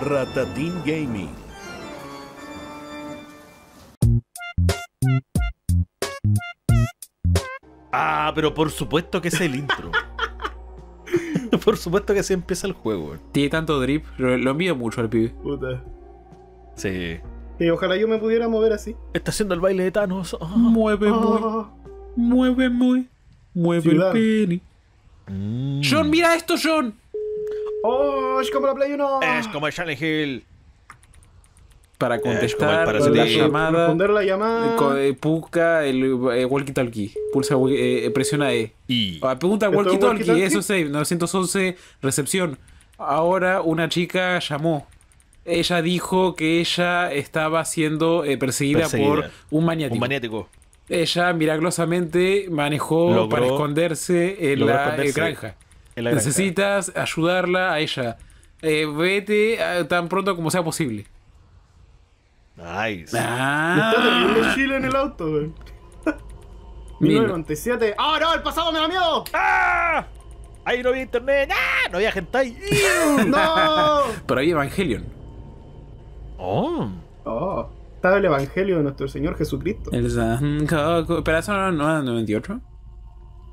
Ratatin Gaming. Ah, pero por supuesto que es el intro. Por supuesto que así empieza el juego. Tiene tanto drip, lo envío mucho al pibe. Puta. Sí. Y ojalá yo me pudiera mover así. Está haciendo el baile de Thanos. Oh, mueve, oh, muy. Mueve muy. Mueve ciudad. El pene. Mm. John, mira esto, John. Oh, es como la Play 1. Es como el Shining Hill. Para contestar la llamada. Responder la llamada. Busca el walkie-talkie. Pulsa, presiona E. Y pregunta walkie-talkie. Eso es save. 911, recepción. Ahora una chica llamó. Ella dijo que ella estaba siendo perseguida por un maniático. Ella miraculosamente manejó para esconderse en la granja. Necesitas ayudarla a ella. Vete tan pronto como sea posible. Nice. Está terrible Chile en el auto, güey. 1997. ¡Ah, no! ¡El pasado me da miedo! ¡Ah! Ahí no había internet. ¡Ah! No había hentai. ¡No! Pero había Evangelion. Oh. Oh. Estaba el Evangelio de nuestro Señor Jesucristo. Pero eso no era 98.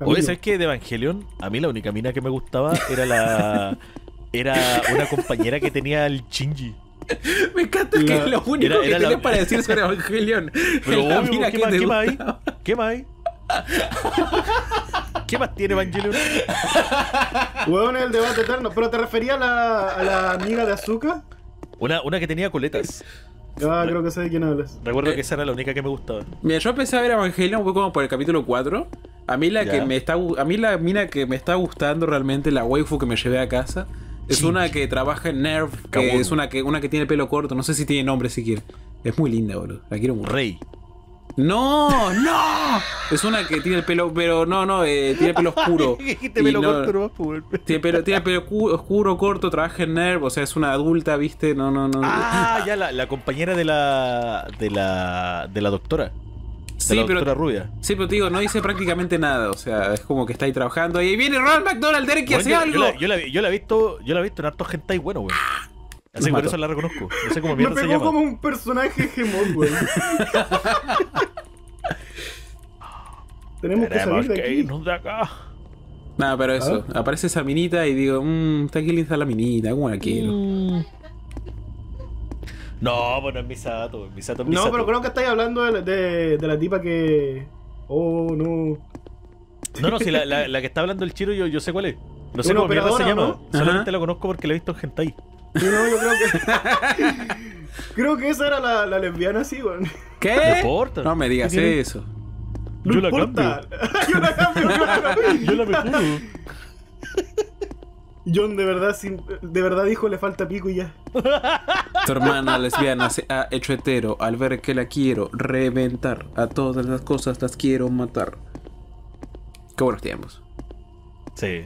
Oye, ¿sabes qué? De Evangelion, a mí la única mina que me gustaba era la. Era una compañera que tenía el Shinji. Me encanta que es lo único que tiene para decir sobre Evangelion. Pero mira, ¿qué más hay? ¿Qué más hay? ¿Qué más tiene Evangelion? Huevón, el debate eterno. ¿Pero te refería a la amiga de Azuka? Una que tenía coletas. Ah, creo que sé de quién hablas. Recuerdo que esa era la única que me gustaba. Mira, yo empecé a ver Evangelion como por el capítulo 4. A mí la mina que me está gustando realmente, la waifu que me llevé a casa, es una que trabaja en Nerv, que es una que tiene pelo corto, no sé si tiene nombre siquiera. Es muy linda, boludo. La quiero mucho. Rey. No, no. Es una que tiene el pelo, pero no, tiene el pelo oscuro. Tiene el pelo oscuro, corto, trabaja en Nerv, o sea, es una adulta, ¿viste? No. Ah, ya la compañera de la doctora. Sí, la doctora rubia. Sí, pero te digo, no dice prácticamente nada. O sea, es como que está ahí trabajando. Y ahí viene Ronald McDonald, Derek, que hace algo. Yo la he visto en harto hentai bueno, güey. Así que por eso la reconozco. No sé cómo mierda se llama. Me pegó como un personaje hegemón, güey. Tenemos que salir de aquí. Nada, pero eso. Aparece esa minita y digo, está aquí linda la minita, como la quiero. No, bueno, es Misato, Misato. No, pero creo que estáis hablando de la tipa que... Oh, no. No, si la que está hablando el Shiro, yo sé cuál es. No sé cómo mierda se llama. ¿No? Solamente la conozco porque la he visto en hentai. No, yo creo que... creo que esa era la lesbiana, sí, weón. ¿Qué? No importa. No me digas eso. No yo importa. Yo la cambio. Yo la mejoro. John de verdad dijo le falta pico y ya. Tu hermana lesbiana se ha hecho hetero al ver que la quiero reventar. A todas las cosas las quiero matar. Qué buenos tiempos. Sí.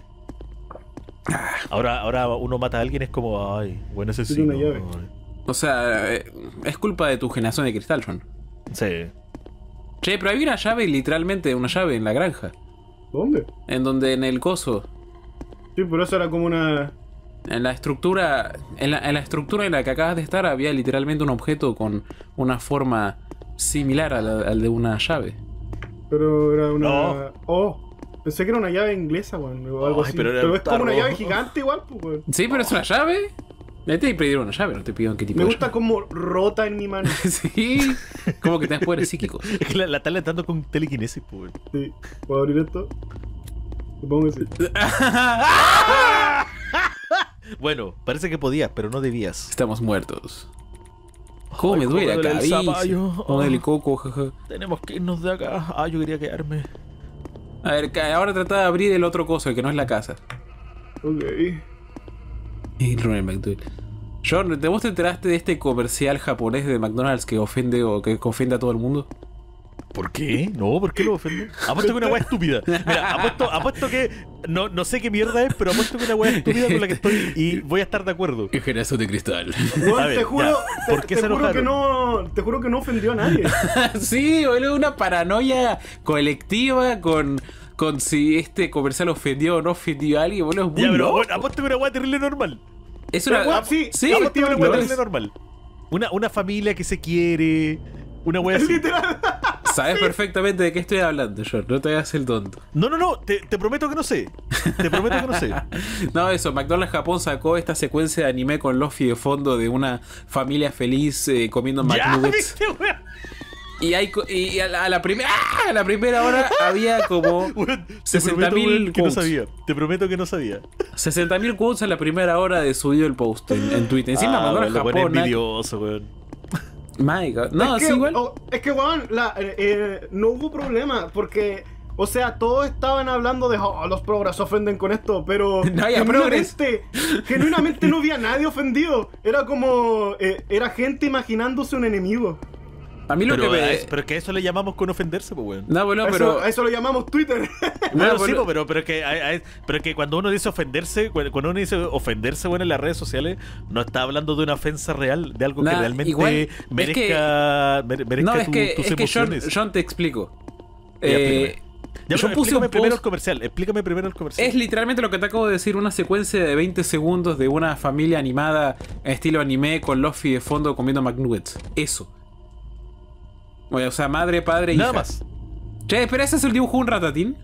Ahora uno mata a alguien es como, ay, bueno, ese sí. O sea, es culpa de tu generación de cristal, John. Sí. Che, pero hay una llave, literalmente, una llave en la granja. ¿Dónde? En el coso. Sí, pero eso era como una... En la estructura en la que acabas de estar había literalmente un objeto con una forma similar al de una llave. Pero era una... No. Oh. Pensé que era una llave inglesa, weón, bueno, o algo así. Pero es como una llave gigante igual, pues, bueno. Sí, pero es una llave. Ya te pidieron una llave, no te pidieron qué tipo. Me gusta como rota en mi mano. Sí, como que tenés poderes psíquicos. Es que la están levantando con telequinesis, pues. Sí, ¿puedo abrir esto? Supongo que sí. Bueno, parece que podías, pero no debías. Estamos muertos. ¿Cómo me duele la cabeza? Con el coco, jaja. Tenemos que irnos de acá. Ah, yo quería quedarme. A ver, ahora trata de abrir el otro coso, el que no es la casa. Ok. Y Ronald McDonald. John, ¿vos te enteraste de este comercial japonés de McDonald's que ofende a todo el mundo? ¿Por qué? No, ¿por qué lo ofende? Apuesto que una weá estúpida. Mira, apuesto que... No sé qué mierda es, pero apuesto que una weá estúpida con la que estoy y voy a estar de acuerdo. Qué generazo de cristal. No, a ver, te juro que no ofendió a nadie. Sí, boludo, una paranoia colectiva con si este comercial ofendió o no ofendió a alguien, boludo. Ya, pero bueno, apuesto que una weá terrible normal. Es una... Pero, sí, sí, tiene una wea normal. Una familia que se quiere. Una wea así. Sabes perfectamente de qué estoy hablando, George. No te hagas el tonto. No, no, no. Te prometo que no sé. Te prometo que no sé. No, eso. McDonald's Japón sacó esta secuencia de anime con Luffy de fondo de una familia feliz comiendo McNuggets. Y, a la primera hora había como 60.000 quotes. No sabía. Te prometo que no sabía. 60.000 quotes a la primera hora de subido el post en Twitter. Encima McDonald's Japón. Es envidioso, weón. My God. No, es que, igual. Oh, es que, weón, no hubo problema porque, o sea, todos estaban hablando de los progres ofenden con esto, pero no había genuinamente no había nadie ofendido. Era como, era gente imaginándose un enemigo. A mí lo pero que a eso le llamamos con ofenderse, pues, weón. No, bueno, pero... a eso lo llamamos Twitter. Bueno, no, sí, pero que cuando uno dice ofenderse, bueno, en las redes sociales, no está hablando de una ofensa real, de algo que realmente igual, merezca, merezca no, tus emociones. Es que John te explico. Yo puse un post, explícame primero el comercial. Es literalmente lo que te acabo de decir, una secuencia de 20 segundos de una familia animada estilo anime con Luffy de fondo comiendo McNuggets. Eso. O sea, madre, padre y hija. Nada más. Che, espera, ¿ese es el dibujo de un ratatín?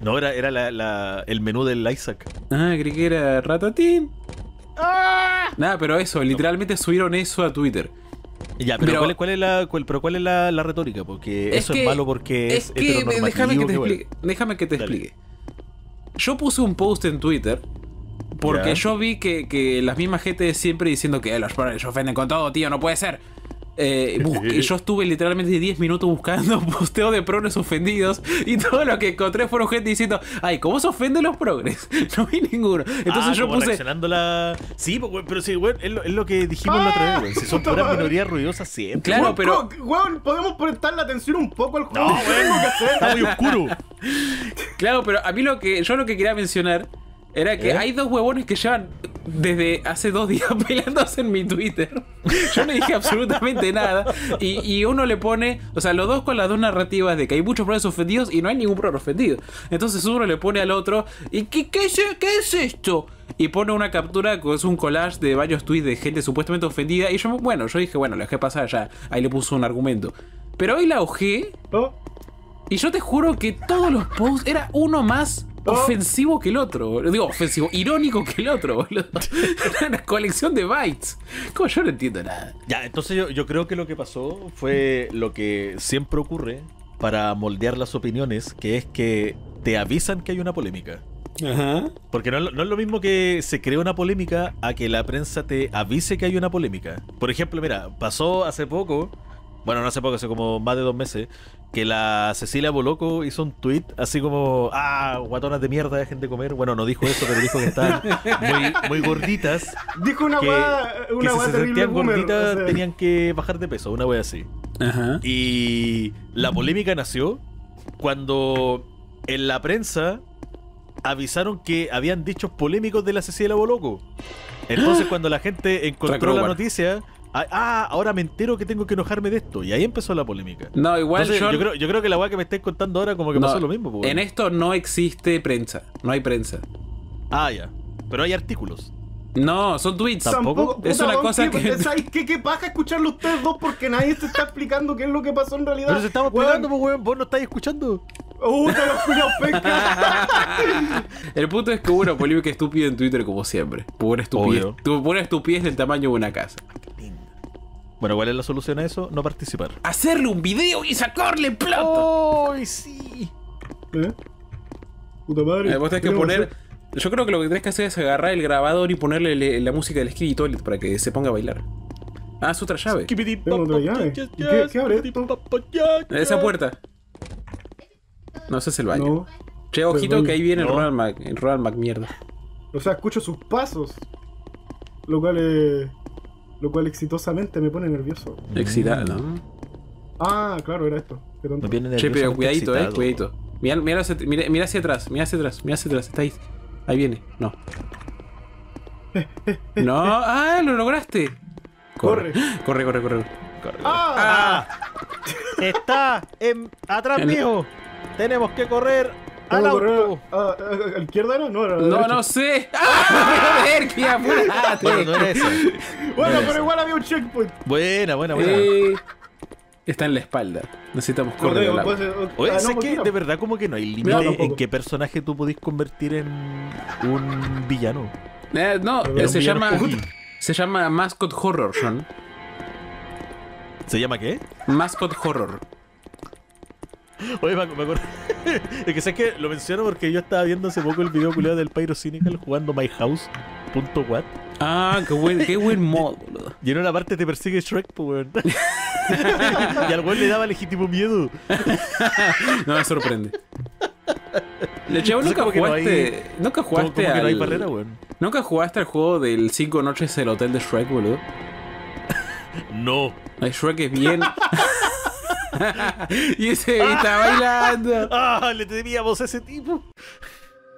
No, era el menú del Isaac. Ah, creí que era ratatín. ¡Ah! Nada, pero eso, literalmente subieron eso a Twitter. Ya, pero ¿cuál es la retórica? Porque eso es malo porque es heteronormativo. Déjame que te explique. Yo puse un post en Twitter... porque yo vi que las mismas gente de siempre diciendo que los padres ofenden con todo, tío, no puede ser. Yo estuve literalmente 10 minutos buscando posteo de progres ofendidos y todo lo que encontré fueron gente diciendo: ay, ¿cómo se ofenden los progres? No vi ninguno. Entonces yo puse sí, pero sí, güey, es lo que dijimos la otra vez, güey. Si son puras minorías ruidosas siempre. Claro, pero güey, podemos prestar la atención un poco al juego. No, güey, está muy oscuro. Claro, pero a mí lo que quería mencionar era que hay dos huevones que llevan desde hace 2 días peleándose en mi Twitter. Yo no dije absolutamente nada. Y uno le pone, o sea, los dos con las dos narrativas de que hay muchos progres ofendidos y no hay ningún progre ofendido. Entonces uno le pone al otro, ¿y qué es esto? Y pone una captura que es un collage de varios tweets de gente supuestamente ofendida. Y yo, bueno, yo dije, bueno, lo dejé pasar ya. Ahí le puso un argumento. Pero hoy la ojé. Y yo te juro que todos los posts era uno más ofensivo que el otro, digo, ofensivo, irónico que el otro, boludo. Era una colección de bytes. Como yo no entiendo nada. Ya, entonces yo creo que lo que pasó fue lo que siempre ocurre para moldear las opiniones, que es que te avisan que hay una polémica. Ajá. Porque no es lo mismo que se cree una polémica a que la prensa te avise que hay una polémica. Por ejemplo, mira, pasó hace poco, bueno, no hace poco, hace como más de 2 meses, que la Cecilia Bolocco hizo un tweet así como: ah, guatonas de mierda, dejen de comer. Bueno, no dijo eso, pero dijo que estaban muy gorditas. Dijo una hueá terrible. Que si se sentían gorditas, tenían que bajar de peso, una hueá así. Ajá. Y la polémica nació cuando en la prensa avisaron que habían dichos polémicos de la Cecilia Bolocco. Entonces, cuando la gente encontró la noticia... ah, ahora me entero que tengo que enojarme de esto. Y ahí empezó la polémica. No, igual entonces, yo creo que la weá que me estés contando ahora como que pasó lo mismo. Porque... en esto no existe prensa. No hay prensa. Ah, ya. Pero hay artículos. No, son tweets. Tampoco. Es una cosa que... ¿Qué pasa escucharlo ustedes dos? Porque nadie se está explicando qué es lo que pasó en realidad. Pero se estamos explicando, pues, weón. Vos no estáis escuchando. Te lo escuchas, pesca. El punto es que hubo una polémica estúpida en Twitter como siempre. Pura estupidez. Pura estupidez del tamaño de una casa. Bueno, ¿cuál es la solución a eso? No participar. ¡Hacerle un video y sacarle plata! ¡Ay, sí! Puta madre. Vos tenés que poner... yo creo que lo que tenés que hacer es agarrar el grabador y ponerle la música del Skibidi Toilet para que se ponga a bailar. Ah, es otra llave. ¿Qué abre esto? Esa puerta. No, ese es el baño. No, che, ojito que ahí viene el Ronald Mac mierda. O sea, escucho sus pasos. Lo cual exitosamente me pone nervioso. Excitado, ¿no? Ah, claro, era esto. Che, pero cuidadito, cuidadito. Mira hacia atrás, está ahí. Ahí viene, no, ah, lo lograste. Corre. ¡Ah! Está atrás mío. Tenemos que correr ¡Al auto! ¿A la izquierda era? No, era la derecha. No sé. ¡Ah! ¡Qué apurate! Bueno, no era eso. Bueno, pero igual había un checkpoint. Buena. Está en la espalda. Necesitamos correr. Oye, ¿sabes qué? De verdad, como que no hay límite en qué personaje tú podés convertir en un villano. Se llama Mascot Horror, John. ¿Se llama qué? Mascot Horror. Oye, Paco, me acuerdo. Es que sabes que lo menciono porque yo estaba viendo hace poco el video culiado del Pyro Cynical jugando My House.what. Ah, qué buen mod, boludo. Y en una parte te persigue Shrek, pues, weón. Y al weón le daba legítimo miedo. No me sorprende. ¿Nunca jugaste al juego del 5 noches del hotel de Shrek, boludo? No. Ay, Shrek es bien. Y ese está bailando. Ah, le temíamos a ese tipo.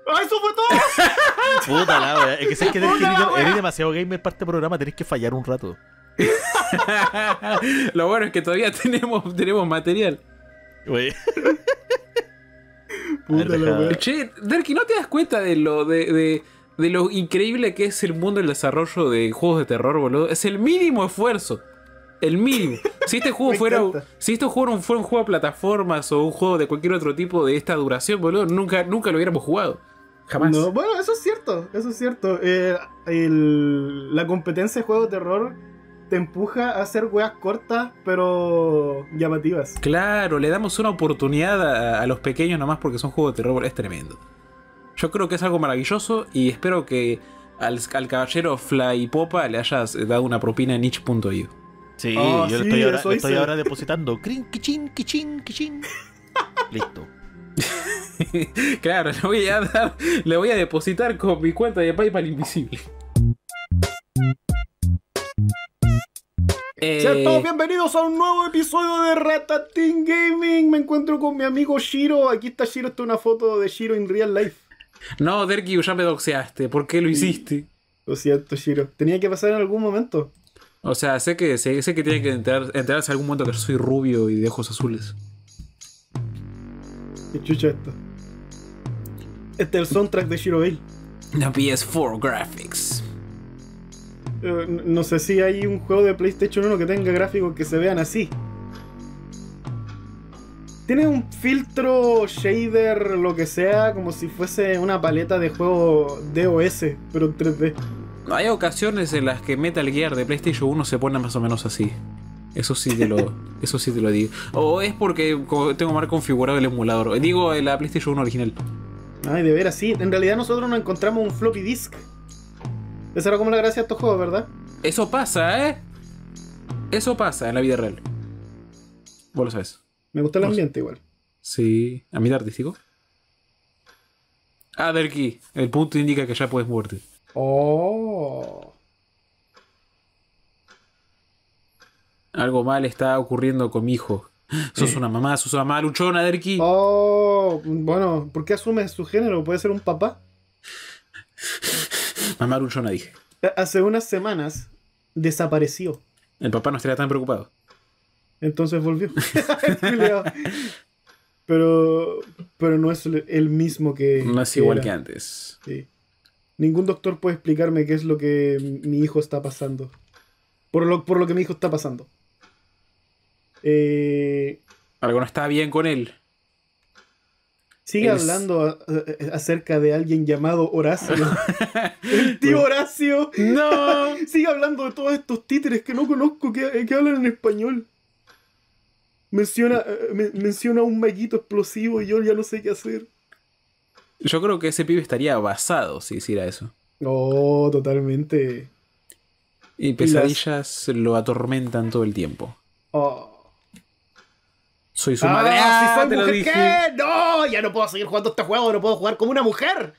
¡Ah, eso fue todo! Puta la wea. Es que sabes que eres demasiado gamer para este programa, tenés que fallar un rato. Lo bueno es que todavía tenemos material. Wey. Puta la wea. Che, Derki, ¿no te das cuenta de lo increíble que es el mundo del desarrollo de juegos de terror, boludo? Es el mínimo esfuerzo. El mínimo. Si este juego fuera un juego de plataformas o un juego de cualquier otro tipo de esta duración, boludo, nunca lo hubiéramos jugado. Jamás. No, bueno, eso es cierto. La competencia de juegos de terror te empuja a hacer weas cortas, pero llamativas. Claro, le damos una oportunidad a los pequeños nomás porque son juegos de terror. Es tremendo. Yo creo que es algo maravilloso y espero que al caballero Flypopa le hayas dado una propina en itch.io. Sí, yo estoy ahora depositando. Crin, kichín, kichín, kichín. Listo. Claro, le voy a depositar con mi cuenta de PayPal invisible. Sean todos bienvenidos a un nuevo episodio de Ratatin Gaming. Me encuentro con mi amigo Shiro. Aquí está Shiro, está una foto de Shiro in real life. No, Derki, ya me doxeaste. ¿Por qué lo hiciste? Lo siento, Shiro. Tenía que pasar en algún momento. O sea, sé que tiene que enterarse algún momento que yo soy rubio y de ojos azules. Qué chucha esto. Este es el soundtrack de Shiro Beil. La PS4 Graphics. No sé si hay un juego de PlayStation 1 que tenga gráficos que se vean así. Tiene un filtro, shader, lo que sea, como si fuese una paleta de juego DOS, pero en 3D. Hay ocasiones en las que Metal Gear de PlayStation 1 se pone más o menos así. Eso sí te lo digo. O es porque tengo mal configurado el emulador. Digo, la PlayStation 1 original. Ay, de veras, sí. En realidad nosotros nos encontramos un floppy disk. Esa era como la gracia de estos juegos, ¿verdad? Eso pasa, ¿eh? Eso pasa en la vida real. Vos lo sabes. Me gusta el ambiente igual. Sí. ¿A mí de artístico? Ah, Derki. El punto indica que ya puedes moverte. Oh. Algo mal está ocurriendo con mi hijo. Sos una mamá luchona, Derki. Oh, bueno, ¿por qué asumes su género? ¿Puede ser un papá? Mamá luchona, dije. Hace unas semanas desapareció. El papá no estaría tan preocupado. Entonces volvió. pero no es el mismo que... No es igual que antes. Sí. Ningún doctor puede explicarme qué es lo que mi hijo está pasando. Por lo que mi hijo está pasando. Algo no está bien con él. Sigue hablando acerca de alguien llamado Horacio. El tío Horacio. No. Sigue hablando de todos estos títeres que no conozco que hablan en español. Menciona un maguito explosivo y yo ya no sé qué hacer. Yo creo que ese pibe estaría basado si hiciera eso. Oh, totalmente. Y pesadillas lo atormentan todo el tiempo. Oh. Soy su madre. ¡Ah, si soy mujer, qué! ¡No! Ya no puedo seguir jugando este juego, no puedo jugar como una mujer.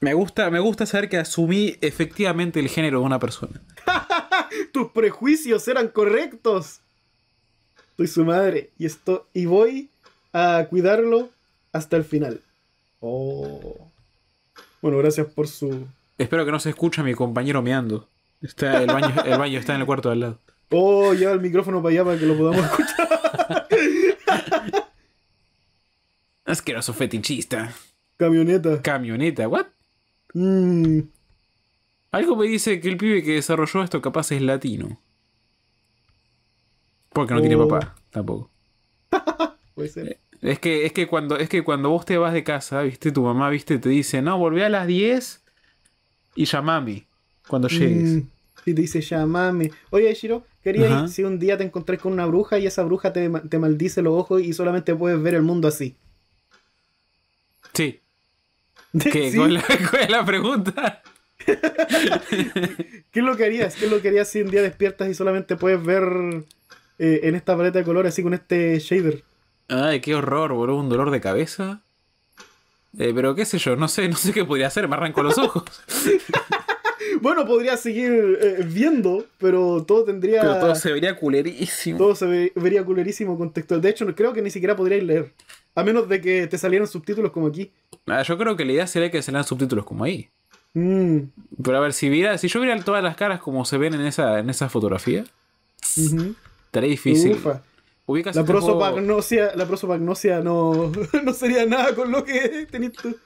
Me gusta saber que asumí efectivamente el género de una persona. Tus prejuicios eran correctos. Soy su madre y voy a cuidarlo hasta el final. Oh. Bueno, gracias por su... Espero que no se escuche a mi compañero meando. Está el baño está en el cuarto de al lado. Oh, lleva el micrófono para allá para que lo podamos escuchar. Asqueroso fetichista. Camioneta. Camioneta, ¿what? Mm. Algo me dice que el pibe que desarrolló esto capaz es latino. Porque no tiene papá, tampoco. Puede ser. Es que cuando vos te vas de casa, viste, tu mamá, viste, te dice, no, volvé a las 10 y llamame cuando llegues. Y te dice, llamame. Oye, Shiro, quería ir si un día te encontrás con una bruja y esa bruja te maldice los ojos y solamente puedes ver el mundo así. Sí. ¿Qué? ¿Sí? ¿Cuál es la pregunta? ¿Qué es lo que harías? ¿Qué es lo que harías si un día despiertas y solamente puedes ver en esta paleta de colores así con este shader? Ay, qué horror, boludo, un dolor de cabeza. Pero qué sé yo, no sé qué podría hacer, me arranco los ojos. Bueno, podría seguir viendo, pero todo tendría... Pero todo se vería culerísimo. Todo se vería culerísimo con texto. De hecho, creo que ni siquiera podrías leer. A menos de que te salieran subtítulos como aquí. Ah, yo creo que la idea sería que salieran subtítulos como ahí. Mm. Pero a ver, si yo viera todas las caras como se ven en esa fotografía, estaría difícil. Ufa. Ubicas la prosopagnosia no sería nada con lo que tenés tú.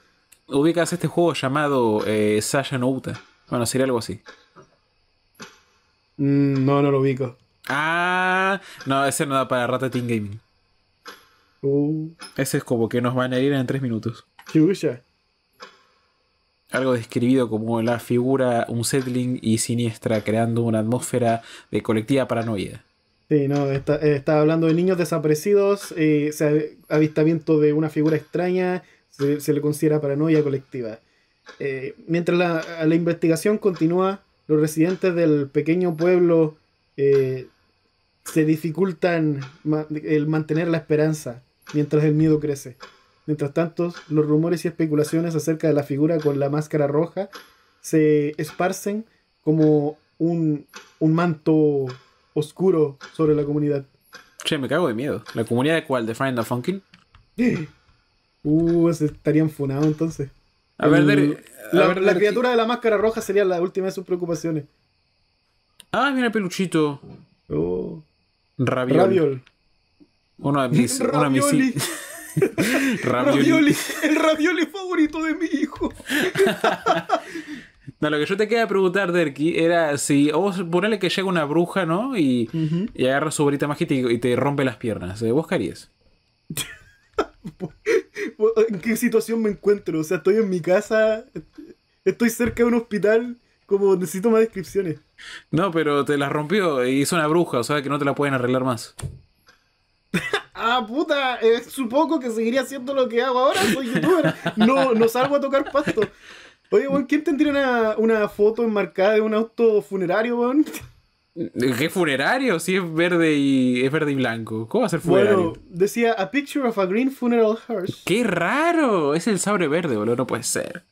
Ubicas este juego llamado Sasha Nauta. Bueno, sería algo así. No lo ubico. Ah, no, ese no da para Ratatin Gaming. Ese es como que nos van a ir en 3 minutos. Chucha. Algo describido como la figura unsettling y siniestra, creando una atmósfera de colectiva paranoia. Sí, no, está hablando de niños desaparecidos, avistamiento de una figura extraña, se le considera paranoia colectiva. Mientras la investigación continúa, los residentes del pequeño pueblo se dificultan el mantener la esperanza mientras el miedo crece. Mientras tanto, los rumores y especulaciones acerca de la figura con la máscara roja se esparcen como un manto oscuro sobre la comunidad. Che, me cago de miedo. ¿La comunidad de cuál? ¿De Friday Funkin'? Estarían funados entonces. A ver, la criatura de la máscara roja sería la última de sus preocupaciones. Ah, mira el peluchito. Raviol. Ravioli. Ravioli. El ravioli favorito de mi hijo. No, lo que yo te quería preguntar, Derki, era si vos ponele que llega una bruja, ¿no? Y agarra su varita mágica y te rompe las piernas. ¿Vos qué harías? ¿En qué situación me encuentro? O sea, estoy en mi casa, estoy cerca de un hospital, como necesito más descripciones. No, pero te las rompió y es una bruja, o sea que no te la pueden arreglar más. Ah, puta, supongo que seguiría haciendo lo que hago ahora, soy youtuber, no salgo a tocar pasto. Oye, weón, ¿quién tendría una foto enmarcada de un auto funerario, weón? ¿Qué funerario? Si es verde y blanco. ¿Cómo va a ser funerario? Bueno, decía a picture of a green funeral hearse. ¡Qué raro! Es el sabre verde, boludo, no puede ser.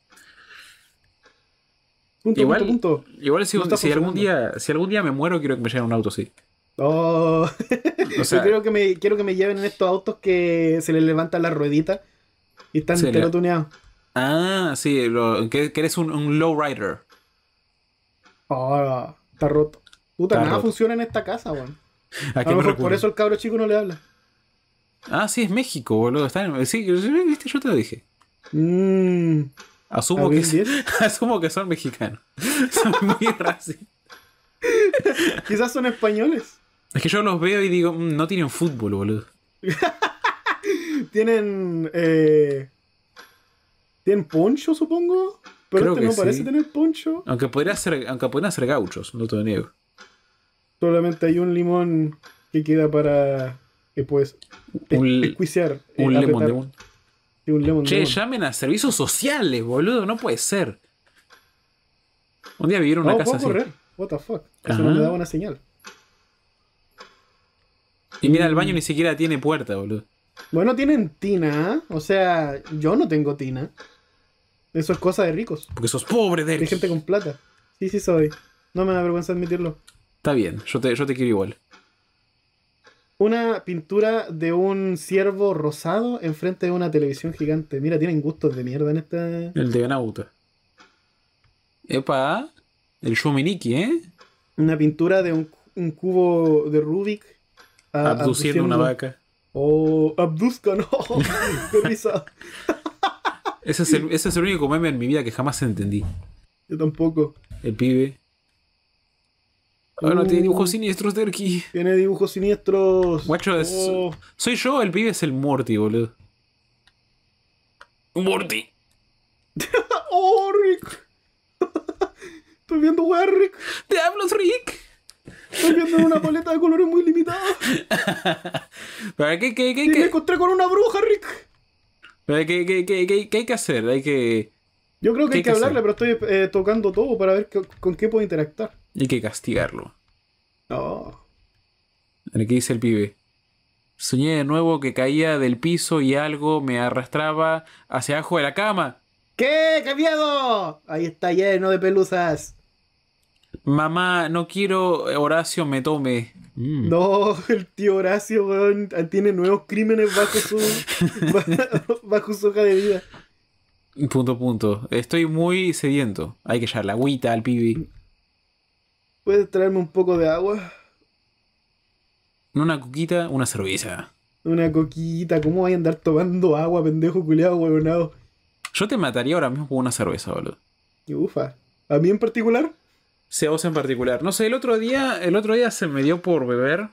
Punto. Igual si algún día me muero, quiero que me lleven un auto, sí. Oh. O sea, yo quiero que me lleven en estos autos que se les levantan las rueditas y están telotuneados. Ah, sí, que eres un lowrider. Ah, está roto. Puta, nada funciona en esta casa, weón. Por eso el cabro chico no le habla. Ah, sí, es México, boludo. Sí, viste, yo te lo dije. Asumo que son mexicanos. Son muy racistas. Quizás son españoles. Es que yo los veo y digo, no tienen fútbol, boludo. Tienen... ¿Tienen poncho, supongo? Pero este no parece tener poncho. Aunque podrían ser gauchos, no te lo niego. Solamente hay un limón que queda para que puedes escuiciar. Un lemon. Che, llamen a servicios sociales, boludo. No puede ser. Un día vivieron en una casa así. Correr. What the fuck. Eso no me daba una señal. Y mira, el baño ni siquiera tiene puerta, boludo. Bueno, tienen tina, ¿eh? O sea, yo no tengo tina. Eso es cosa de ricos. Porque sos pobre, Derek. Hay gente con plata. Sí, sí soy. No me da vergüenza admitirlo. Está bien, yo te quiero igual. Una pintura de un ciervo rosado enfrente de una televisión gigante. Mira, tienen gustos de mierda en esta... El de Nauta. Epa, el Shuminiki, ¿eh? Una pintura de un cubo de Rubik abduciendo una vaca. Oh, abduzcan, oh, qué risa. Ese es el único meme en mi vida que jamás entendí. Yo tampoco. El pibe. Bueno, tiene dibujos siniestros, Derki. Tiene dibujos siniestros. Guacho, es... oh. Soy yo, el pibe es el Morty, boludo. Morty. Oh, Rick. Estoy viendo weá, Rick. Te hablo, Rick. Estoy viendo una paleta de colores muy limitada. ¿Para qué? Me encontré con una bruja, Rick. ¿Pero qué hay que hacer? Hay que... Yo creo que hay que hablarle, hacer? Pero estoy tocando todo para ver con qué puedo interactuar. Hay que castigarlo. No. ¿Qué dice el pibe? Soñé de nuevo que caía del piso y algo me arrastraba hacia abajo de la cama. ¿Qué? ¡Qué miedo! Ahí está lleno de pelusas. Mamá, no quiero Horacio me tome. Mm. No, el tío Horacio, weón, tiene nuevos crímenes bajo su bajo su hoja de vida. ... Estoy muy sediento. Hay que echarle agüita al pibe. ¿Puedes traerme un poco de agua? Una coquita, una cerveza. Una coquita, ¿cómo vas a andar tomando agua, pendejo culiado, huevonado? Yo te mataría ahora mismo con una cerveza, boludo. Y ufa. ¿A mí en particular? Sí, a vos en particular. No sé, el otro día se me dio por beber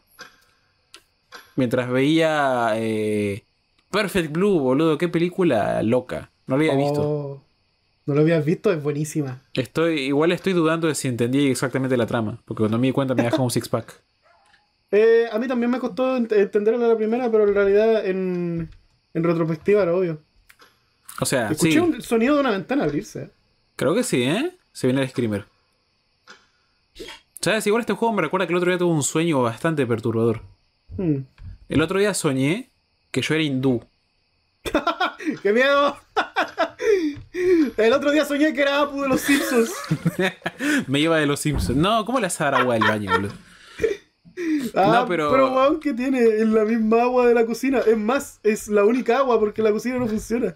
mientras veía Perfect Blue, boludo. Qué película loca. No la había visto. No lo habías visto, es buenísima. Igual estoy dudando de si entendí exactamente la trama, porque cuando me di cuenta me dejó un six pack. A mí también me costó entenderla la primera, pero en realidad en retrospectiva era obvio. O sea, escuché sí. Un sonido de una ventana abrirse. Creo que sí, ¿eh? Se viene el screamer. ¿Sabes? Igual este juego me recuerda que el otro día tuve un sueño bastante perturbador. Hmm. El otro día soñé que yo era hindú. ¡Qué miedo! El otro día soñé que era Apu de los Simpsons. Me iba de los Simpsons. No, ¿cómo le hace dar agua al baño, boludo? Ah, no, pero weón, que tiene en la misma agua de la cocina. Es más, es la única agua porque la cocina no funciona.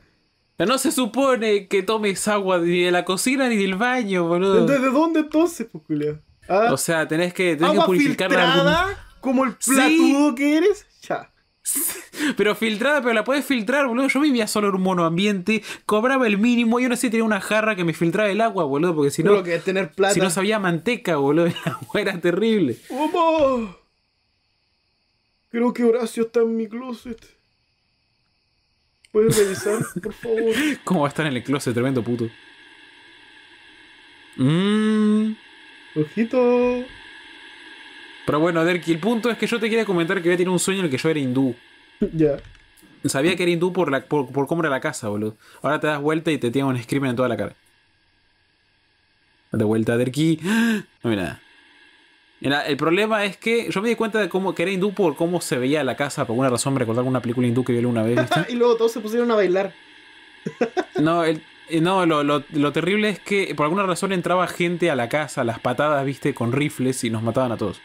No se supone que tomes agua ni de la cocina ni del baño, boludo. ¿Desde dónde entonces, pues, culiao? Ah, o sea, tenés que purificarla algún... como el platudo, ¿sí? Que eres. Ya. Pero filtrada, pero la podés filtrar, boludo. Yo vivía solo en un monoambiente, cobraba el mínimo y aún así tenía una jarra que me filtraba el agua, boludo, porque si no, lo que es tener plata. Si no sabía manteca, boludo, el agua era terrible. ¡Mamá! Creo que Horacio está en mi closet. ¿Puedes revisar, por favor? ¿Cómo va a estar en el closet? Tremendo puto. Ojito. Pero bueno, Derki, el punto es que yo te quería comentar que había tenido un sueño en el que yo era hindú. Ya. Yeah. Sabía que era hindú por cómo era la casa, boludo. Ahora te das vuelta y te tiene un screamer en toda la cara. Date vuelta, Derki. No hay nada. Mira, el problema es que yo me di cuenta de cómo que era hindú por cómo se veía la casa. Por alguna razón me recordaba una película hindú que vi una vez, ¿viste? Y luego todos se pusieron a bailar. No, lo terrible es que por alguna razón entraba gente a la casa, las patadas, viste, con rifles y nos mataban a todos.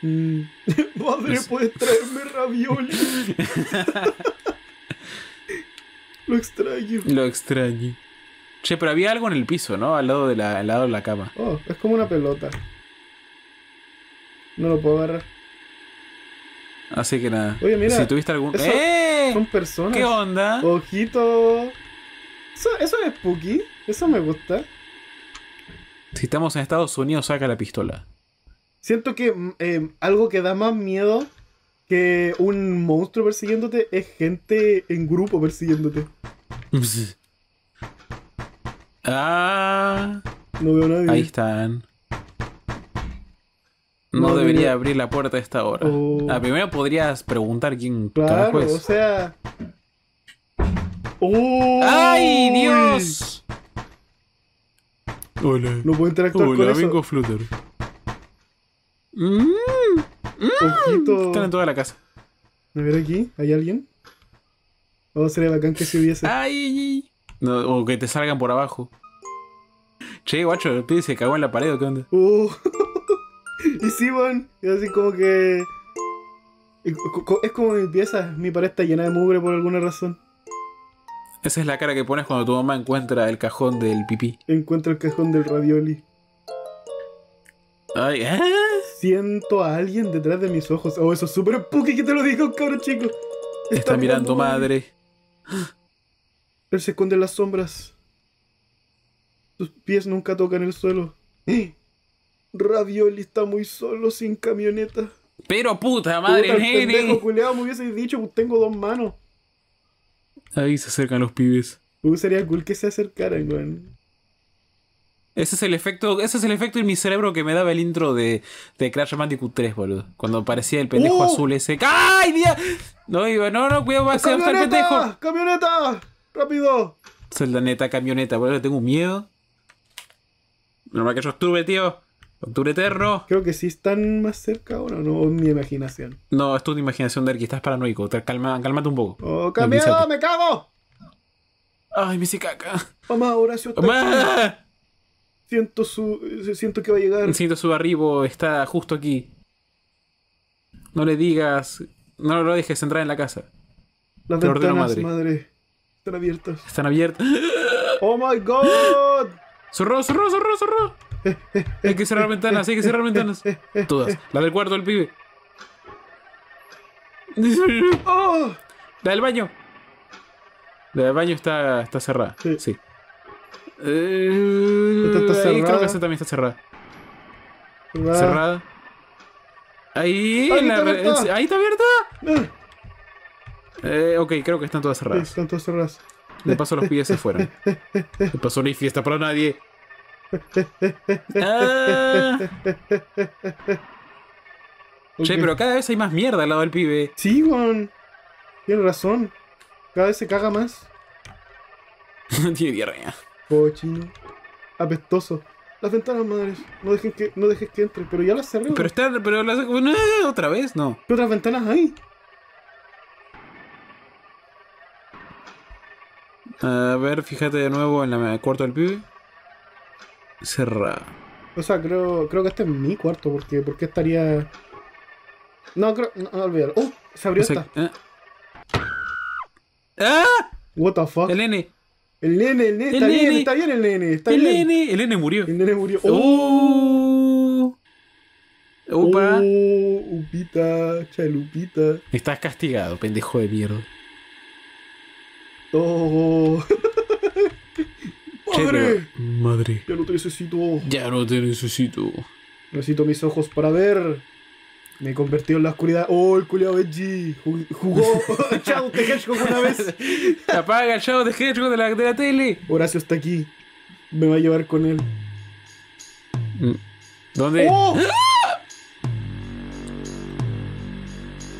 Madre, ¿puedes traerme ravioli? Lo extraño. Che, pero había algo en el piso, ¿no? Al lado de la cama. Oh, es como una pelota. No lo puedo agarrar. Así que nada. Oye, mira. Si tuviste algún... ¡Eh! Son personas. ¿Qué onda? Ojito. Eso es spooky. Eso me gusta. Si estamos en Estados Unidos, saca la pistola. Siento que algo que da más miedo que un monstruo persiguiéndote es gente en grupo persiguiéndote. Ah. No veo a nadie. Ahí están. No debería abrir la puerta a esta hora. Oh. Primero podrías preguntar quién. Claro, o sea. ¡Oh! ¡Ay, Dios! Hola. No puedo interactuar con eso. Hola, vengo Flutter. Están en toda la casa. A ver aquí, ¿hay alguien? Oh, sería bacán que se hubiese. ¡Ay! No, o que te salgan por abajo. Che, guacho, el pibe se cagó en la pared, ¿o qué onda? Y sí, weón, es así como que... Es como mi pieza, mi pared está llena de mugre por alguna razón. Esa es la cara que pones cuando tu mamá encuentra el cajón del pipí. Encuentra el cajón del ravioli. Ay, ¿eh? siento a alguien detrás de mis ojos. Oh, eso es súper puki que te lo digo, cabrón chico. Está mirando, madre. Él se esconde en las sombras. Sus pies nunca tocan el suelo. Ravioli está muy solo sin camioneta. Pero puta madre, el pendejo culeado me hubiese dicho, pues tengo dos manos. Ahí se acercan los pibes. Sería cool que se acercaran, weón. Ese es el efecto en mi cerebro que me daba el intro de Crash Bandicoot 3, boludo. Cuando aparecía el pendejo azul ese. ¡Ay, Dios! No, iba, no, cuidado, va a ser el pendejo. ¡Camioneta! ¡Rápido! Soldaneta, camioneta, boludo, tengo miedo. Normal que yo estuve, tío. Octubre eterno. Creo que sí están más cerca ahora, ¿no? Es mi imaginación. No, es tu imaginación, Derki. Estás paranoico. Cálmate un poco. ¡Oh, qué miedo! ¡Me cago! ¡Ay, me hice caca! ¡Mamá, Horacio está aquí! Siento que va a llegar. Siento su arribo. Está justo aquí. No le digas... No lo dejes entrar en la casa. Las ventanas, madre. Están abiertas. Están abiertas. ¡Oh, my God! ¡Zorró! Hay que cerrar ventanas, hay que cerrar ventanas. Todas. La del cuarto del pibe. ¡Oh! La del baño. La del baño está cerrada. Sí. Está cerrada. Ahí creo que esa también está cerrada. Ahí. Ahí está abierta. Ok, creo que están todas cerradas. Sí, están todas cerradas. De paso los pibes se fueron. De paso no hay fiesta para nadie. Che, pero cada vez hay más mierda al lado del pibe. Sí, weón. Tienes razón. Cada vez se caga más. Tiene diarrea. Cochino. Apestoso. Las ventanas, madres. No dejes que entre. Pero ya las cerré. Pero están. Pero las. No, otra vez, no. ¿Qué otras ventanas hay? A ver, fíjate de nuevo en el cuarto del pibe. Cerrada. O sea, creo que este es mi cuarto, porque ¿por qué estaría...? No, creo... No, olvídalo. ¡Oh! Se abrió esta. ¡Ah! What the fuck. El nene. El nene está bien. El nene murió. ¡Oh! ¡Opa! ¡Oh! Upita, chalupita. Estás castigado, pendejo de mierda. ¡Oh! Madre. Ya no te necesito. Necesito mis ojos para ver. Me he convertido en la oscuridad. Oh, el culiao Benji. Jugó Shadow the Hedgehog una vez. Apaga el Shadow the Hedgehog de la tele. Horacio está aquí. Me va a llevar con él. ¿Dónde? ¡Oh!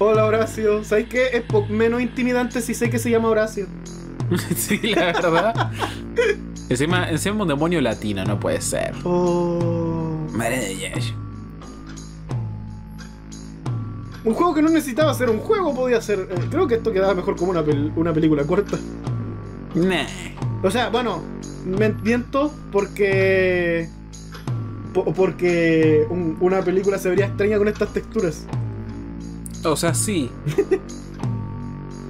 Hola, Horacio. ¿Sabes qué? Es menos intimidante si sé que se llama Horacio. Sí, la verdad. Encima un demonio latino, no puede ser. Oh. Madre de Dios. Un juego que no necesitaba ser un juego, podía ser. Creo que esto quedaba mejor como una película corta. Nah. O sea, bueno, me miento porque. Porque una película se vería extraña con estas texturas. O sea, sí.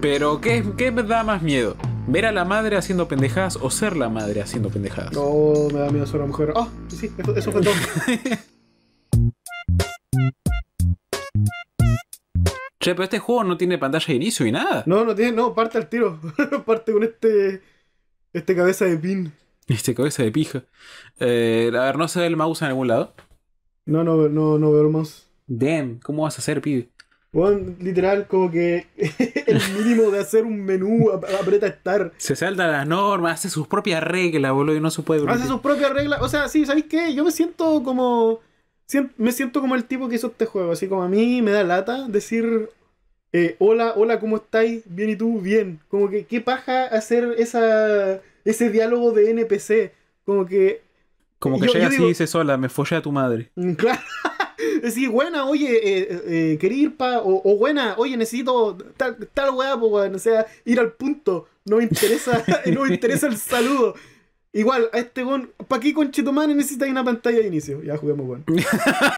Pero, ¿qué me da más miedo? ¿Ver a la madre haciendo pendejadas o ser la madre haciendo pendejadas? No, me da miedo ser la mujer. ¡Ah! Oh, sí, eso fue todo. Che, pero este juego no tiene pantalla de inicio y nada. No, parte al tiro. Parte con este cabeza de pin. Este cabeza de pija. A ver, ¿no se ve el mouse en algún lado? No veo el mouse. Damn, ¿cómo vas a hacer, pibe? Bueno, literal, como que el mínimo de hacer un menú aprieta estar. Se saltan las normas, hace sus propias reglas, boludo, y no se puede... Hace sus propias reglas, o sea, sí, ¿sabéis qué? Yo me siento como... Me siento como el tipo que hizo este juego, así como a mí me da lata decir... hola, ¿cómo estáis? Bien, ¿y tú? Bien. Como que qué paja hacer ese diálogo de NPC. Como que... Como que llegas y dices, hola, me follé a tu madre. Claro. Sí, buena, oye, quería ir pa... O buena, oye, necesito tal weá, po, weón. O sea, ir al punto. No me interesa, no me interesa el saludo. Igual, a este weón... ¿Para qué conchetumane necesitas una pantalla de inicio? Ya juguemos, weón.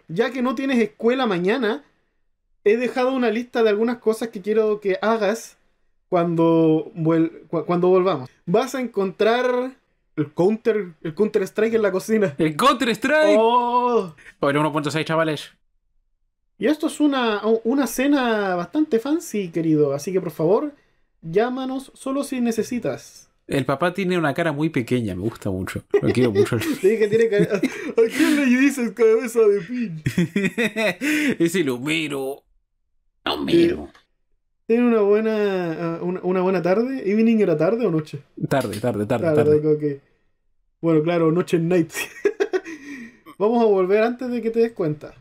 Ya que no tienes escuela mañana, he dejado una lista de algunas cosas que quiero que hagas cuando volvamos. Vas a encontrar... El Counter Strike en la cocina. ¡El Counter Strike! ¡Oh! Bueno, 1.6, chavales. Y esto es una cena bastante fancy, querido. Así que, por favor, llámanos solo si necesitas. El papá tiene una cara muy pequeña, me gusta mucho. Lo quiero mucho. Sí, que tiene cara. ¿A quién le dices cabeza de pin? Es el Homero. Homero. Tiene una buena tarde. ¿Evening era tarde o noche? Tarde. Okay. Bueno, claro, noche night. Vamos a volver antes de que te des cuenta.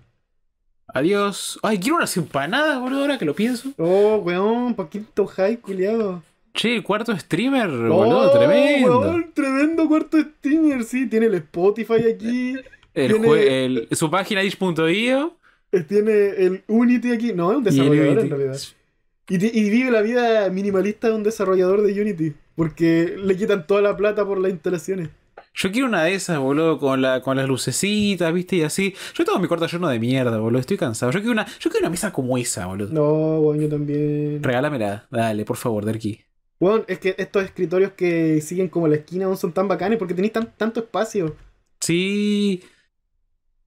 Adiós. Ay, quiero unas empanadas, boludo, ahora que lo pienso. Oh, weón, Paquito High, culiado. Che, el cuarto streamer, boludo, tremendo. Weón, tremendo cuarto streamer, sí. Tiene el Spotify aquí. Su página itch.io. Tiene el Unity aquí. No, es un desarrollador en realidad. Y vive la vida minimalista de un desarrollador de Unity. Porque le quitan toda la plata por las instalaciones. Yo quiero una de esas, boludo, con las lucecitas, viste, y así. Yo tengo mi cuarto lleno de mierda, boludo, estoy cansado. Yo quiero una mesa como esa, boludo. No, bueno, yo también. Regálamela, dale, por favor, Derki. Bueno, es que estos escritorios que siguen como la esquina no son tan bacanes porque tenéis tanto espacio. Sí.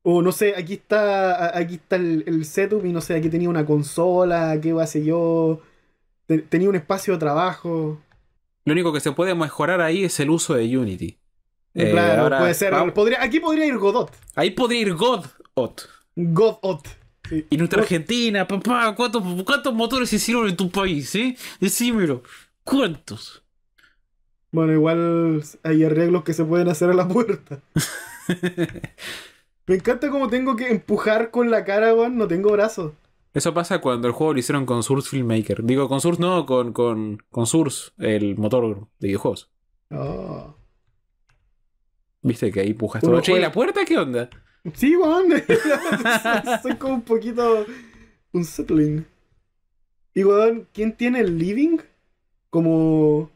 O no sé, aquí está el setup y no sé, aquí tenía una consola, qué base yo. Tenía un espacio de trabajo. Lo único que se puede mejorar ahí es el uso de Unity. Claro, ahora, puede ser. Aquí podría ir Godot. Ahí podría ir Godot. Godot. Sí. Y nuestra Argentina, papá, ¿cuántos motores se hicieron en tu país, eh? Decímelo. ¿Cuántos? Bueno, igual hay arreglos que se pueden hacer a la puerta. Me encanta cómo tengo que empujar con la cara, weón. No tengo brazos. Eso pasa cuando el juego lo hicieron con Source Filmmaker. Digo, con Source no, con Source, el motor de videojuegos. Oh. Viste que ahí pujas todo. Che, ¿y la puerta qué onda? Sí, weón. Soy como un poquito unsettling. Y weón, ¿quién tiene el living? Como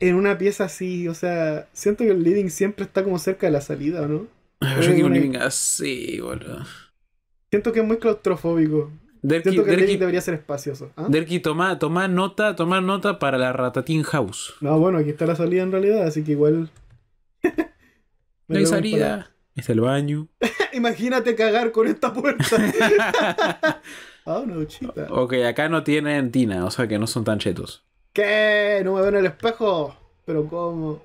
en una pieza así. O sea, siento que el living siempre está como cerca de la salida, ¿no? Yo quiero un living así, boludo. Siento que es muy claustrofóbico. Siento que el living debería ser espacioso. ¿Ah? Derki, toma nota para la Ratatin House. No, bueno, aquí está la salida en realidad, así que igual... No hay salida. Está el baño. Imagínate cagar con esta puerta. Oh, no, chita. Ok, acá no tienen tina, o sea que no son tan chetos. ¿Qué? No me veo en el espejo. Pero ¿cómo?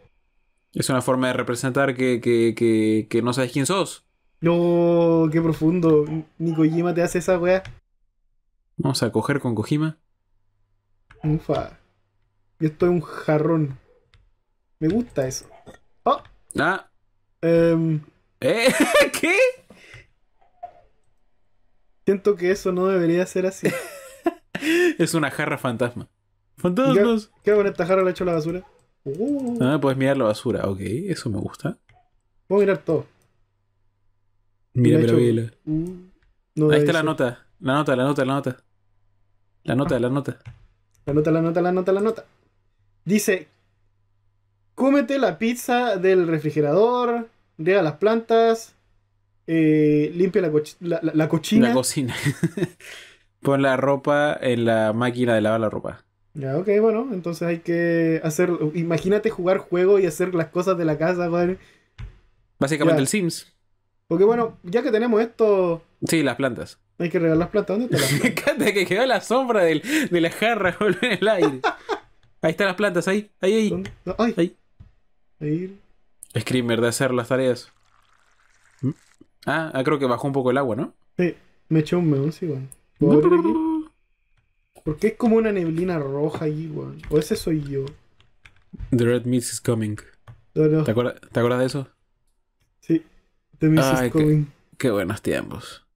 Es una forma de representar que no sabes quién sos. No, qué profundo. Ni Kojima te hace esa weá. Vamos a coger con Kojima. Ufa. Yo estoy un jarrón. Me gusta eso. Oh. Ah. ¿Qué? Siento que eso no debería ser así. Es una jarra fantasma. Fantasmas. ¿Qué hago con esta jarra? ¿La echo a la basura? Ah, puedes mirar la basura. Ok, eso me gusta. Puedo mirar todo. Mira. No, ahí está la nota. La nota. Dice... Cómete la pizza del refrigerador, riega las plantas, limpia la cocina. La cocina. Pon la ropa en la máquina de lavar la ropa. Ya, ok, bueno, entonces hay que hacer... Imagínate jugar juego y hacer las cosas de la casa, padre. Básicamente ya. El Sims. Porque bueno, ya que tenemos esto... Sí, las plantas. Hay que regar las plantas. ¿Dónde están las plantas? Me encanta que quedó la sombra de la jarra en el aire. Ahí están las plantas, ahí. Ahí. Screamer de hacer las tareas. Ah, creo que bajó un poco el agua, ¿no? Sí, me echó un meón, sí, weón. Porque es como una neblina roja ahí, weón. O ese soy yo. The Red Mist is coming. No. ¿Te acuerdas de eso? Sí, The Mist is coming. Qué buenos tiempos.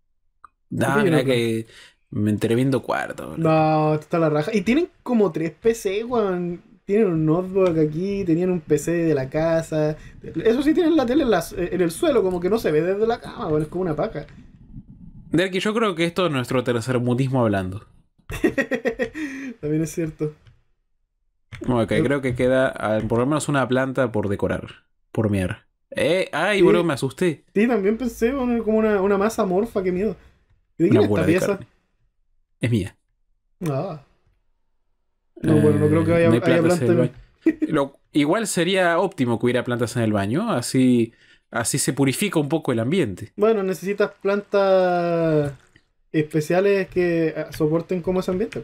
No, mira que me enteré viendo cuarto, boludo. No, está la raja. Y tienen como 3 PC, weón. Tienen un notebook aquí, tenían un PC de la casa. Eso sí, tienen la tele en el suelo, como que no se ve desde la cama, bueno, es como una paja. Derki, yo creo que esto es nuestro tercermundismo hablando. También es cierto. Ok, creo que queda por lo menos una planta por decorar, por mirar. ¡Ay, sí, boludo, me asusté! Sí, también pensé, bueno, como una masa morfa, qué miedo. ¿De quién es esta pieza? Es mía. Ah. No, bueno, no creo que haya plantas en el baño. Igual sería óptimo que hubiera plantas en el baño, así se purifica un poco el ambiente. Bueno, necesitas plantas especiales que soporten como ese ambiente.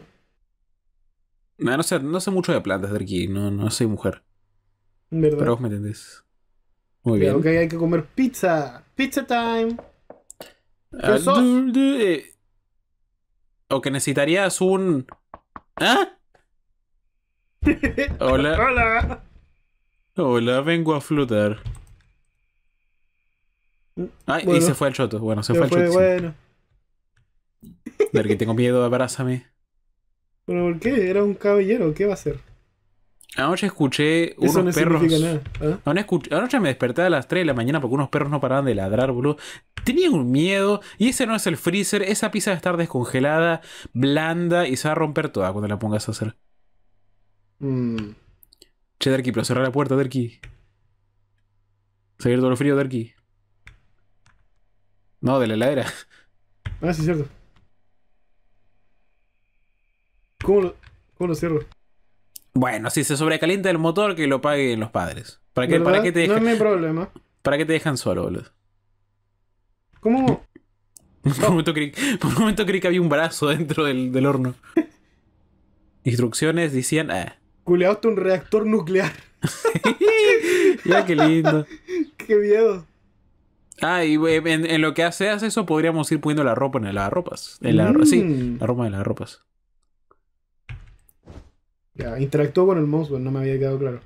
No sé mucho de plantas de aquí, no soy mujer. ¿Verdad? Pero vos me entendés. Muy bien. Okay, hay que comer pizza. Pizza time. ¿Qué sos? O que necesitarías un... ¿Ah? Hola. Hola. Hola, vengo a flotar. Ay, bueno, y se fue el choto. Bueno, se fue el choto. Bueno. Ver que tengo miedo, abrázame. Bueno, ¿por qué? Era un caballero, ¿qué va a hacer? Anoche escuché unos perros. Eso no significa nada. ¿Ah? Anoche me desperté a las 3 de la mañana porque unos perros no paraban de ladrar, boludo. Tenía un miedo. Y ese no es el freezer. Esa pizza va a estar descongelada, blanda y se va a romper toda cuando la pongas a hacer. Che, Derki, pero cerrar la puerta, Derki. Se todo lo frío, Derki. No, de la heladera. Ah, sí, cierto. ¿Cómo lo cierro? Bueno, si se sobrecalienta el motor, que lo paguen los padres. ¿Para qué te dejan? No es mi problema. ¿Para qué te dejan solo, boludo? ¿Cómo? Por un momento creí que había un brazo dentro del horno. Instrucciones decían... Culeaste un reactor nuclear. Ya, qué lindo. Qué miedo. Y en lo que hace eso, podríamos ir poniendo la ropa en el lavarropas. Sí, la ropa en el lavarropas. Ya, interactuó con el mouse, no me había quedado claro.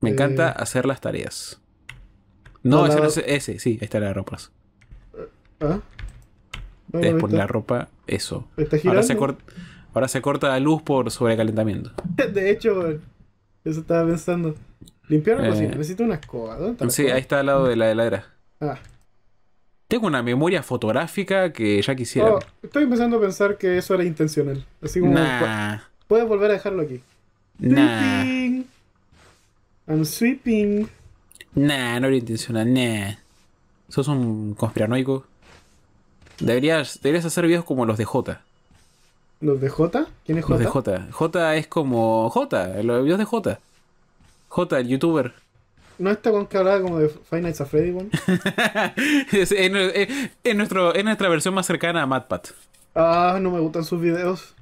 Me encanta hacer las tareas. No, ese sí, ahí está la ropa. Debes poner la ropa, eso. ¿Está girando? Ahora se corta la luz por sobrecalentamiento. De hecho, eso estaba pensando. Limpiar la cocina, necesito una escoba. Sí, ahí está al lado de la heladera. Tengo una memoria fotográfica que ya quisiera. Estoy empezando a pensar que eso era intencional. Así como... Puedes volver a dejarlo aquí. Nah. Sweeping. I'm sweeping. Nah, no era intencional, nah. Sos un conspiranoico. Deberías hacer videos como los de J. ¿Los de J? ¿Quién es J? Los de J. J es como... J, los videos de J. J, el youtuber. ¿No está con que hablaba como de Five Nights at Freddy? Es nuestra versión más cercana a MatPat. No me gustan sus videos.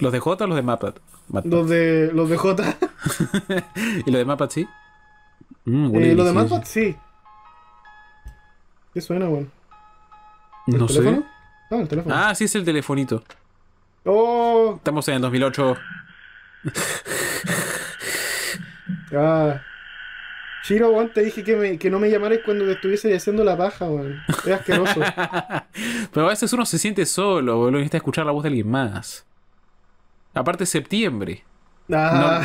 ¿Los de J o los de MatPat? Los de J. ¿Y los de MatPat sí? Los de MatPat sí. ¿Qué suena, bueno? No teléfono? Sé. El teléfono. Sí, es el telefonito. Estamos en el 2008. Shiro, weón, te dije que no me llamaras cuando te estuviese haciendo la paja, weón. Es asqueroso. Pero a veces uno se siente solo, boludo. Necesita escuchar la voz de alguien más. Aparte, septiembre. No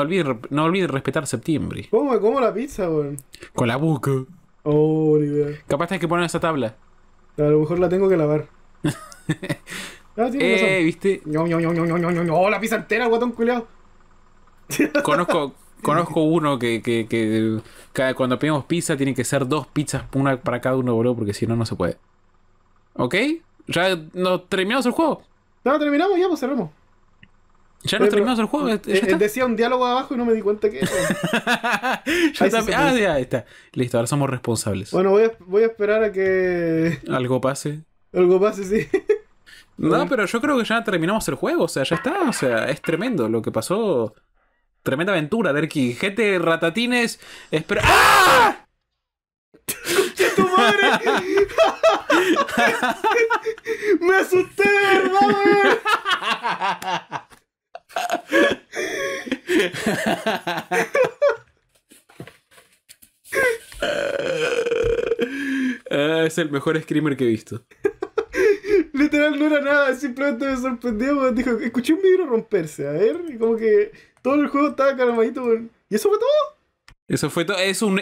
olviden respetar septiembre. ¿Cómo me como la pizza, weón? Con la boca. Ni idea. Capaz tenés que poner esa tabla. A lo mejor la tengo que lavar. ¿Viste? No, la pizza entera, guatón culeado. Conozco uno que cuando pedimos pizza tienen que ser 2 pizzas, una para cada uno, boludo, porque si no, no se puede. ¿Ok? ¿Ya nos terminamos el juego? No, terminamos, ya, pues cerramos. Ya nos terminamos el juego. Decía un diálogo abajo y no me di cuenta que era. Ya está. Listo, ahora somos responsables. Bueno, voy a esperar a que... algo pase. Algo pase, sí. No, pero yo creo que ya terminamos el juego. O sea, ya está. O sea, es tremendo lo que pasó. Tremenda aventura, Derki. Gente, ratatines. Espera. ¡Ah! ¡Tu madre! ¡Me asusté, ¿verdad? Es el mejor screamer que he visto. Literal no era nada, simplemente me sorprendió. Dijo, escuché un vidrio romperse, a ver, y como que todo el juego estaba calmadito. ¿Y eso fue todo? Eso fue todo, es un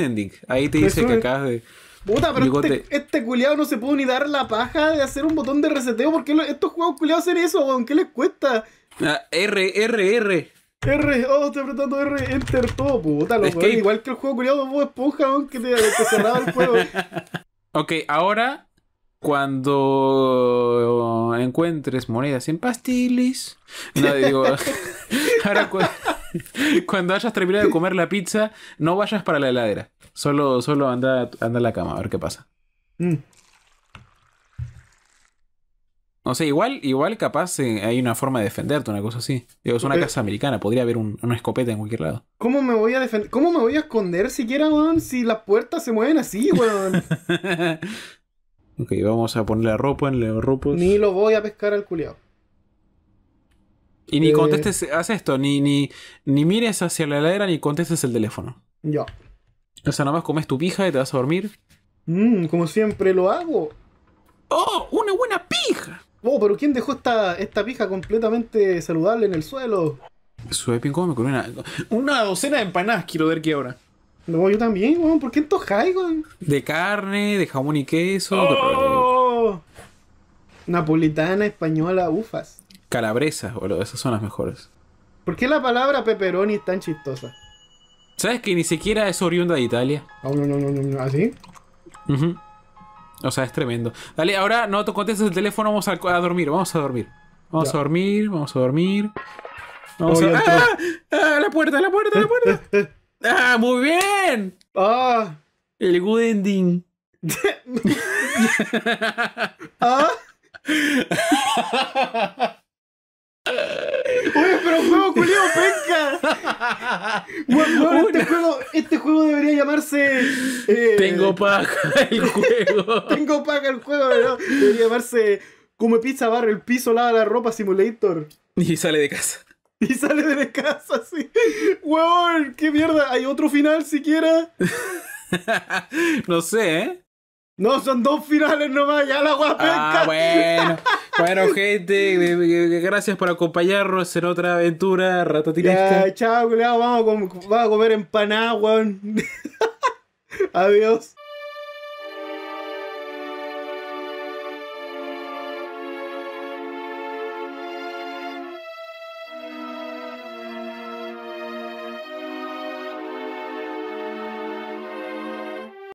ending. Ahí te dice que acabas de... Puta, pero este culiado no se pudo ni dar la paja de hacer un botón de reseteo. ¿Por qué estos juegos culiados hacen eso, weón? ¿Qué les cuesta? R. Estoy apretando R, enter, todo, puta, lo weón. Igual que el juego culiado de Bob Esponja, weón, que te cerraba el juego. Ok, ahora, cuando encuentres monedas en pastilis... No, digo... Ahora, cuando hayas terminado de comer la pizza, no vayas para la heladera. Solo anda a la cama, a ver qué pasa. No sé, igual capaz hay una forma de defenderte, una cosa así. Digo, es una casa americana, podría haber una escopeta en cualquier lado. ¿Cómo me voy a defender? ¿Cómo me voy a esconder siquiera, weón? Si las puertas se mueven así, weón. Ok, vamos a poner la ropa en los ropos. Ni lo voy a pescar al culiao. Y ni contestes, haz esto, ni mires hacia la heladera ni contestes el teléfono. Ya. O sea, nomás comes tu pija y te vas a dormir. Como siempre lo hago. ¡Oh! ¡Una buena pija! Oh, pero ¿quién dejó esta pija completamente saludable en el suelo? Sube pincón con una docena de empanadas quiero ver que ahora. No, yo también, weón. ¿Por qué entojáis, weón? De carne, de jamón y queso. ¡Oh! Napolitana, española, ufas. Calabresas, boludo. Esas son las mejores. ¿Por qué la palabra pepperoni es tan chistosa? ¿Sabes que ni siquiera es oriunda de Italia? Oh, no. ¿Así? Uh-huh. O sea, es tremendo. Dale, ahora no te contestes el teléfono, vamos a dormir, Vamos a dormir. Vamos a... ¡Ah! ¡La puerta! ¡Ah, muy bien! ¡Ah! El good ending. ¡Ah! Oye, pero juego culiao penca. Bueno, este juego debería llamarse Tengo paja el juego. Tengo paja el juego, ¿no? Debería llamarse Come pizza, barre el piso, lava la ropa, simulator. Y sale de casa. Y sale de la casa, sí. Weón, qué mierda. ¿Hay otro final siquiera? No sé, ¿eh? No, son dos finales nomás, ya la guapenca. Ah, bueno. Bueno, gente, gracias por acompañarnos en otra aventura ratatinesca. Ya, chao, culiao, vamos a comer empanada, weón. Adiós.